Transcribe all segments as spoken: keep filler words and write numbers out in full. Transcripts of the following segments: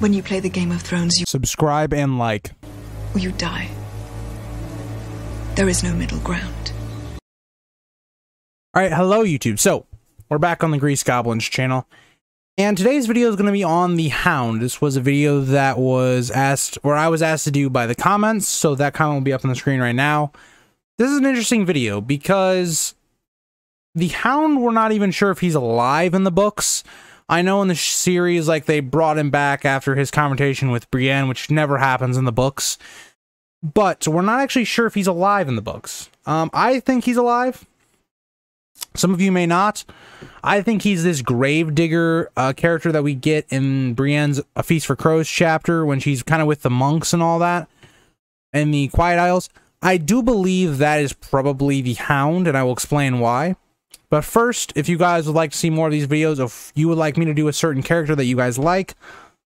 When you play the Game of Thrones, you subscribe and like. Or you die. There is no middle ground. All right, hello YouTube. So we're back on the Grease Goblins channel, and today's video is going to be on the Hound. This was a video that was asked, or I was asked to do by the comments, so that comment will be up on the screen right now. This is an interesting video because the Hound, we're not even sure if he's alive in the books. I know in the series, like, they brought him back after his confrontation with Brienne, which never happens in the books. But we're not actually sure if he's alive in the books. Um, I think he's alive. Some of you may not. I think he's this gravedigger uh, character that we get in Brienne's A Feast for Crows chapter when she's kind of with the monks and all that in the Quiet Isles. I do believe that is probably the Hound, and I will explain why. But first, if you guys would like to see more of these videos, if you would like me to do a certain character that you guys like,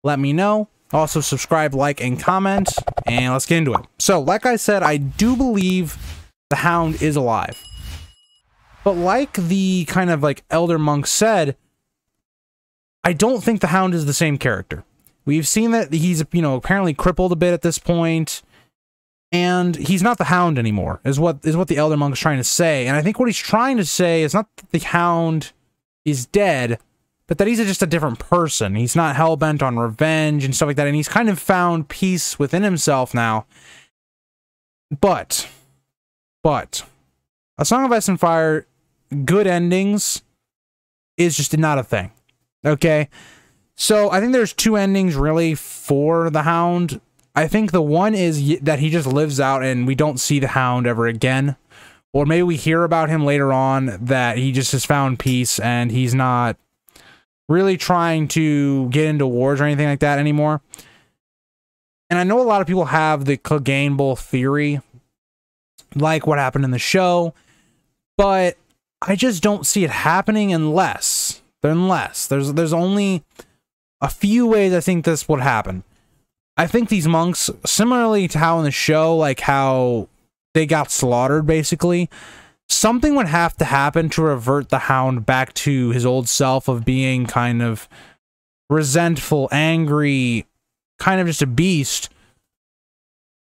let me know. Also, subscribe, like, and comment, and let's get into it. So, like I said, I do believe the Hound is alive. But like the kind of like Elder Monk said, I don't think the Hound is the same character. We've seen that he's, you know, apparently crippled a bit at this point. And he's not the Hound anymore, is what is what the Elder Monk is trying to say. And I think what he's trying to say is not that the Hound is dead, but that he's just a different person. He's not hell-bent on revenge and stuff like that, and he's kind of found peace within himself now. But, but, A Song of Ice and Fire, good endings, is just not a thing, okay? So I think there's two endings, really, for the Hound. I think the one is that he just lives out and we don't see the Hound ever again. Or maybe we hear about him later on that he just has found peace and he's not really trying to get into wars or anything like that anymore. And I know a lot of people have the Cleganebowl theory, like what happened in the show, but I just don't see it happening unless, unless there's, there's only a few ways I think this would happen. I think these monks, similarly to how in the show, like how they got slaughtered, basically, something would have to happen to revert the Hound back to his old self of being kind of resentful, angry, kind of just a beast.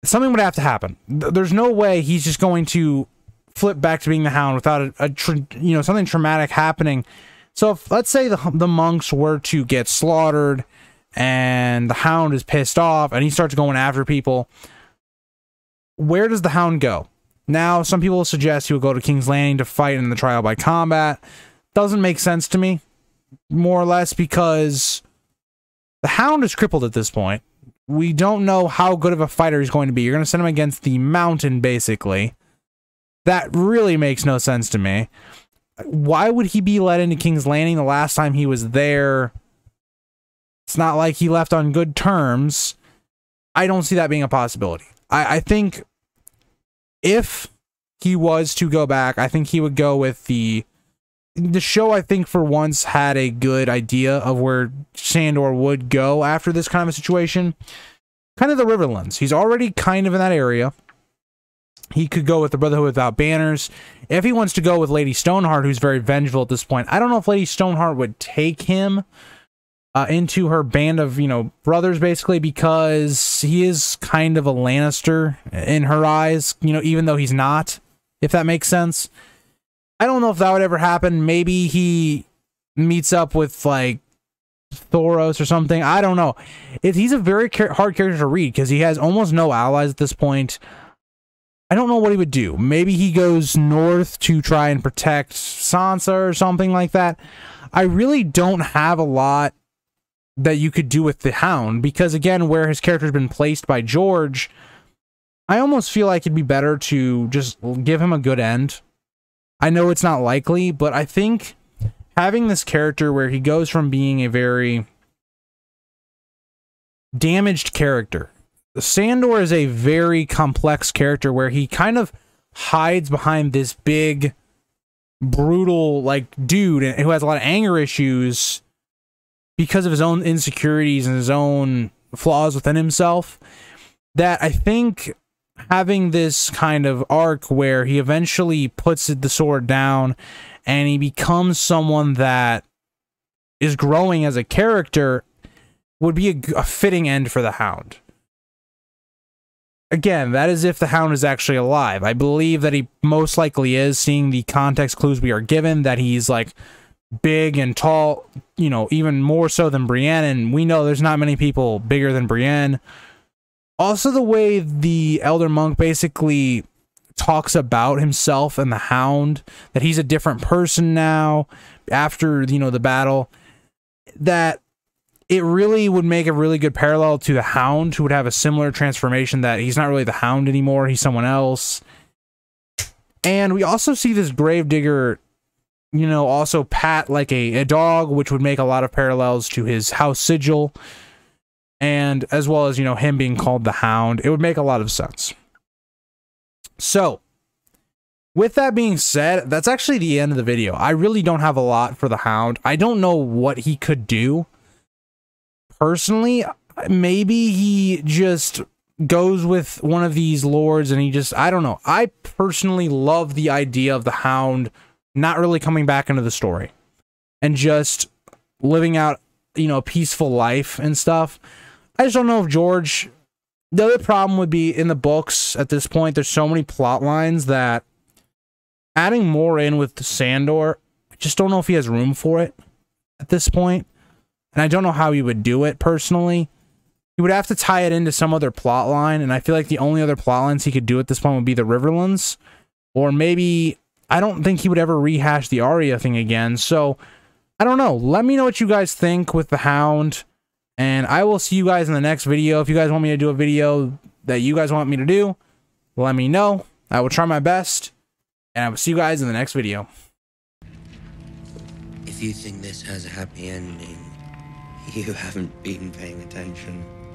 Something would have to happen. There's no way he's just going to flip back to being the Hound without a, a tra you know, something traumatic happening. So if, let's say the, the monks were to get slaughtered, and the Hound is pissed off and he starts going after people. Where does the Hound go? Now, some people suggest he will go to King's Landing to fight in the trial by combat. Doesn't make sense to me, more or less, because the Hound is crippled at this point. We don't know how good of a fighter he's going to be. You're going to send him against the Mountain, basically. That really makes no sense to me. Why would he be led into King's Landing the last time he was there? It's not like he left on good terms. I don't see that being a possibility. I, I think if he was to go back, I think he would go with the... The show, I think, for once, had a good idea of where Sandor would go after this kind of a situation. Kind of the Riverlands. He's already kind of in that area. He could go with the Brotherhood without banners. If he wants to go with Lady Stoneheart, who's very vengeful at this point, I don't know if Lady Stoneheart would take him Uh, into her band of, you know, brothers, basically, because he is kind of a Lannister in her eyes, you know, even though he's not, if that makes sense. I don't know if that would ever happen. Maybe he meets up with, like, Thoros or something. I don't know. If he's a very car hard character to read because he has almost no allies at this point. I don't know what he would do. Maybe he goes north to try and protect Sansa or something like that. I really don't have a lot that you could do with the Hound, because again, where his character's been placed by George, I almost feel like it'd be better to just give him a good end. I know it's not likely, but I think having this character where he goes from being a very damaged character. Sandor is a very complex character where he kind of hides behind this big, brutal, like, dude who has a lot of anger issues because of his own insecurities and his own flaws within himself, that I think having this kind of arc where he eventually puts the sword down and he becomes someone that is growing as a character would be a, a fitting end for the Hound. Again, that is if the Hound is actually alive. I believe that he most likely is, seeing the context clues we are given, that he's like big and tall, you know, even more so than Brienne, and we know there's not many people bigger than Brienne. Also, the way the Elder Monk basically talks about himself and the Hound, that he's a different person now after, you know, the battle, that it really would make a really good parallel to the Hound, who would have a similar transformation, that he's not really the Hound anymore, he's someone else. And we also see this Gravedigger, you know, also pat like a, a dog, which would make a lot of parallels to his house sigil, and as well as, you know, him being called the Hound. It would make a lot of sense. So, with that being said, that's actually the end of the video. I really don't have a lot for the Hound. I don't know what he could do. Personally, maybe he just goes with one of these lords and he just, I don't know. I personally love the idea of the Hound not really coming back into the story and just living out, you know, a peaceful life and stuff. I just don't know if George... The other problem would be in the books at this point, there's so many plot lines that adding more in with Sandor, I just don't know if he has room for it at this point. And I don't know how he would do it personally. He would have to tie it into some other plot line, and I feel like the only other plot lines he could do at this point would be the Riverlands. Or maybe, I don't think he would ever rehash the Arya thing again. So, I don't know. Let me know what you guys think with the Hound. And I will see you guys in the next video. If you guys want me to do a video that you guys want me to do, let me know. I will try my best. And I will see you guys in the next video. If you think this has a happy ending, you haven't been paying attention.